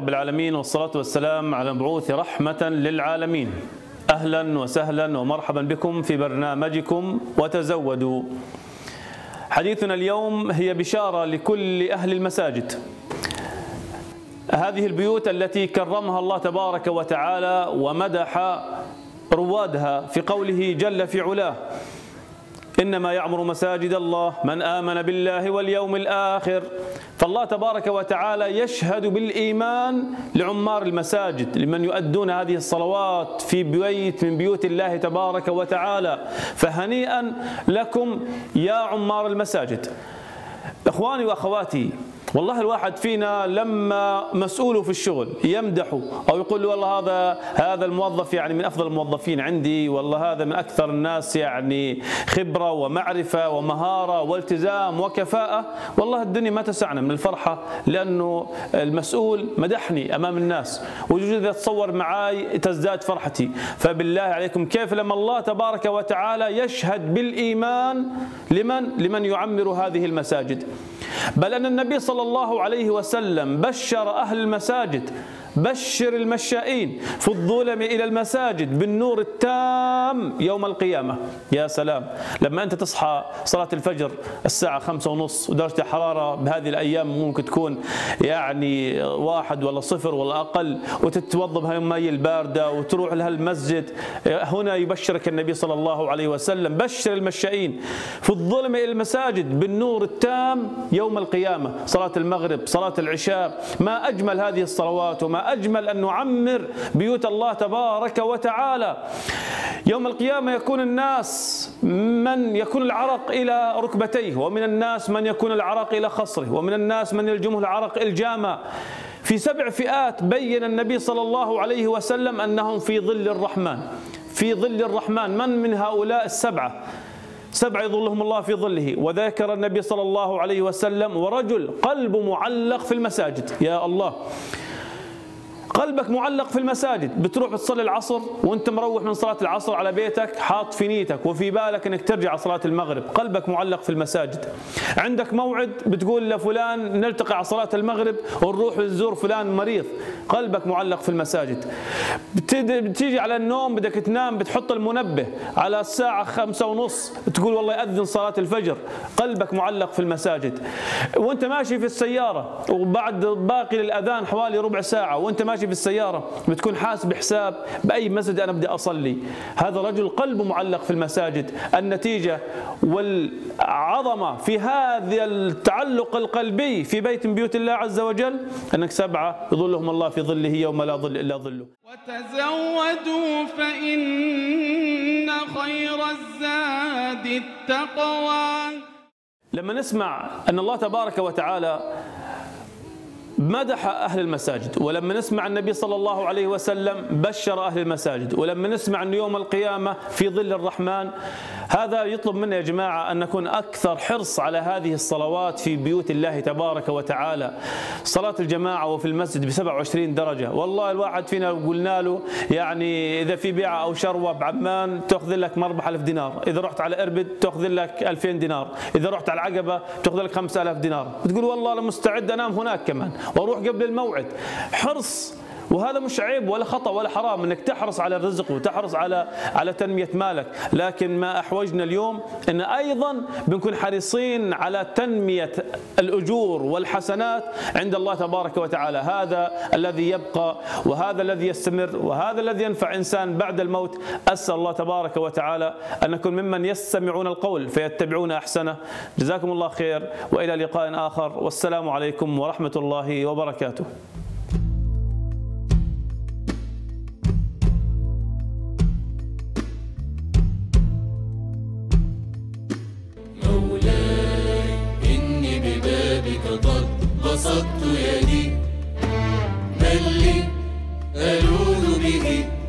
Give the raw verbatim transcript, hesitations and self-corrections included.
رب العالمين، والصلاة والسلام على المبعوث رحمة للعالمين. أهلا وسهلا ومرحبا بكم في برنامجكم وتزودوا. حديثنا اليوم هي بشارة لكل أهل المساجد، هذه البيوت التي كرمها الله تبارك وتعالى ومدح روادها في قوله جل في علاه: إنما يعمر مساجد الله من آمن بالله واليوم الآخر. فالله تبارك وتعالى يشهد بالإيمان لعمار المساجد، لمن يؤدون هذه الصلوات في بيت من بيوت الله تبارك وتعالى. فهنيئا لكم يا عمار المساجد. إخواني وأخواتي، والله الواحد فينا لما مسؤوله في الشغل يمدحه أو يقول له والله هذا هذا الموظف يعني من أفضل الموظفين عندي، والله هذا من أكثر الناس يعني خبرة ومعرفة ومهارة والتزام وكفاءة، والله الدنيا ما تسعنا من الفرحة لأنه المسؤول مدحني أمام الناس، وجوزي أتصور معاي تزداد فرحتي. فبالله عليكم كيف لما الله تبارك وتعالى يشهد بالإيمان لمن لمن يعمر هذه المساجد؟ بل أن النبي صلى الله عليه وسلم بشر أهل المساجد: بشر المشائين في الظلم إلى المساجد بالنور التام يوم القيامة. يا سلام لما أنت تصحى صلاة الفجر الساعة خمسة ونص ودرجة الحرارة بهذه الأيام ممكن تكون يعني واحد ولا صفر ولا أقل، وتتوضب هالمي الباردة وتروح لهالمسجد، هنا يبشرك النبي صلى الله عليه وسلم: بشر المشائين في الظلم إلى المساجد بالنور التام يوم القيامة. صلاة المغرب، صلاة العشاء، ما أجمل هذه الصلوات وما أجمل أن نعمر بيوت الله تبارك وتعالى. يوم القيامة يكون الناس من يكون العرق إلى ركبتيه، ومن الناس من يكون العرق إلى خصره، ومن الناس من يلجمه العرق الجامة. في سبع فئات بين النبي صلى الله عليه وسلم أنهم في ظل الرحمن. في ظل الرحمن، من من هؤلاء السبعة؟ سبع يظلهم الله في ظله. وذكر النبي صلى الله عليه وسلم ورجل قلبه معلق في المساجد. يا الله، قلبك معلق في المساجد، بتروح بتصلي العصر وانت مروح من صلاة العصر على بيتك، حاط في نيتك وفي بالك انك ترجع صلاة المغرب، قلبك معلق في المساجد. عندك موعد بتقول لفلان نلتقي على صلاة المغرب ونروح نزور فلان مريض، قلبك معلق في المساجد. بتيجي على النوم بدك تنام، بتحط المنبه على الساعة خمسة ونص، تقول والله يأذن صلاة الفجر، قلبك معلق في المساجد. وانت ماشي في السيارة وبعد باقي للأذان حوالي ربع ساعة، وانت ماشي في السيارة بتكون حاسب حساب بأي مسجد أنا بدي أصلي. هذا رجل قلبه معلق في المساجد. النتيجة والعظمة في هذا التعلق القلبي في بيت من بيوت الله عز وجل أنك سبعة يظلهم الله في ظله يوم لا ظل إلا ظله. وتزودوا فإن خير الزاد التقوى. لما نسمع أن الله تبارك وتعالى مدح أهل المساجد، ولما نسمع النبي صلى الله عليه وسلم بشر أهل المساجد، ولما نسمع أن يوم القيامة في ظل الرحمن، هذا يطلب منا يا جماعة أن نكون أكثر حرص على هذه الصلوات في بيوت الله تبارك وتعالى. صلاة الجماعة وفي المسجد ب سبعة وعشرين درجة، والله الواحد فينا قلنا له يعني إذا في بيعة أو شروة بعمان تأخذ لك مربح ألف دينار، إذا رحت على إربد تأخذ لك ألفين دينار، إذا رحت على العقبة تأخذ لك خمسة آلاف دينار، بتقول والله أنا مستعد أنام هناك كمان واروح قبل الموعد. حرص، وهذا مش عيب ولا خطأ ولا حرام انك تحرص على الرزق وتحرص على على تنمية مالك، لكن ما احوجنا اليوم ان ايضا بنكون حريصين على تنمية الاجور والحسنات عند الله تبارك وتعالى. هذا الذي يبقى وهذا الذي يستمر وهذا الذي ينفع انسان بعد الموت. اسال الله تبارك وتعالى ان نكون ممن يستمعون القول فيتبعون احسنه. جزاكم الله خير، والى لقاء اخر، والسلام عليكم ورحمة الله وبركاته. بسطت يدي ما اللي ألوذ به.